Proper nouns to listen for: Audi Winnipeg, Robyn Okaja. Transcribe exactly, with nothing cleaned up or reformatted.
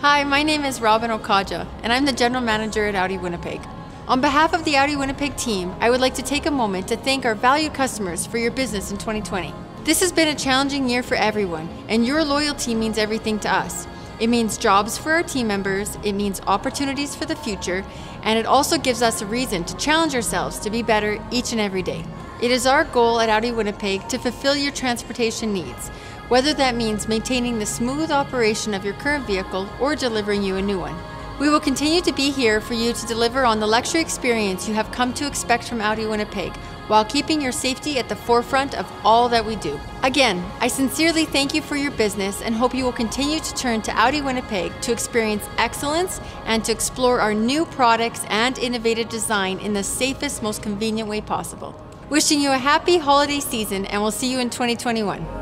Hi, my name is Robyn Okaja, and I'm the General Manager at Audi Winnipeg. On behalf of the Audi Winnipeg team, I would like to take a moment to thank our valued customers for your business in twenty twenty. This has been a challenging year for everyone, and your loyalty means everything to us. It means jobs for our team members, it means opportunities for the future, and it also gives us a reason to challenge ourselves to be better each and every day. It is our goal at Audi Winnipeg to fulfill your transportation needs, whether that means maintaining the smooth operation of your current vehicle or delivering you a new one. We will continue to be here for you to deliver on the luxury experience you have come to expect from Audi Winnipeg, while keeping your safety at the forefront of all that we do. Again, I sincerely thank you for your business and hope you will continue to turn to Audi Winnipeg to experience excellence and to explore our new products and innovative design in the safest, most convenient way possible. Wishing you a happy holiday season, and we'll see you in twenty twenty-one.